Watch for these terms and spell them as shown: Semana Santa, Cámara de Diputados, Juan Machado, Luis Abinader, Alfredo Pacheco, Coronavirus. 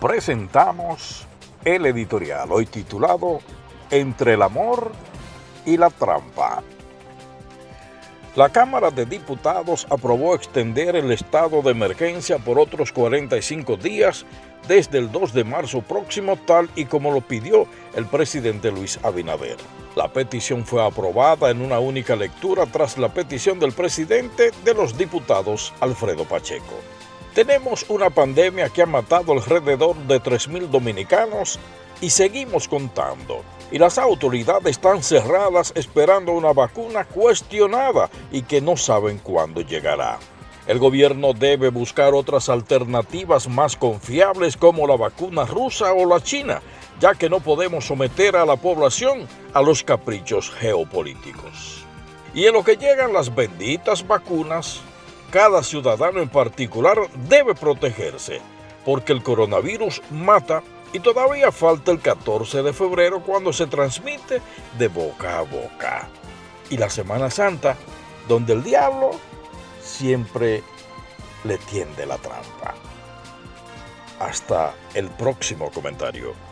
Presentamos el editorial hoy titulado Entre el amor y la trampa. La Cámara de Diputados aprobó extender el estado de emergencia por otros 45 días desde el 2 de marzo próximo, tal y como lo pidió el presidente Luis Abinader. La petición fue aprobada en una única lectura tras la petición del presidente de los diputados Alfredo Pacheco. Tenemos una pandemia que ha matado alrededor de 3.000 dominicanos y seguimos contando. Y las autoridades están cerradas esperando una vacuna cuestionada y que no saben cuándo llegará. El gobierno debe buscar otras alternativas más confiables como la vacuna rusa o la china, ya que no podemos someter a la población a los caprichos geopolíticos. Y en lo que llegan las benditas vacunas, cada ciudadano en particular debe protegerse, porque el coronavirus mata y todavía falta el 14 de febrero cuando se transmite de boca a boca. Y la Semana Santa, donde el diablo siempre le tiende la trampa. Hasta el próximo comentario.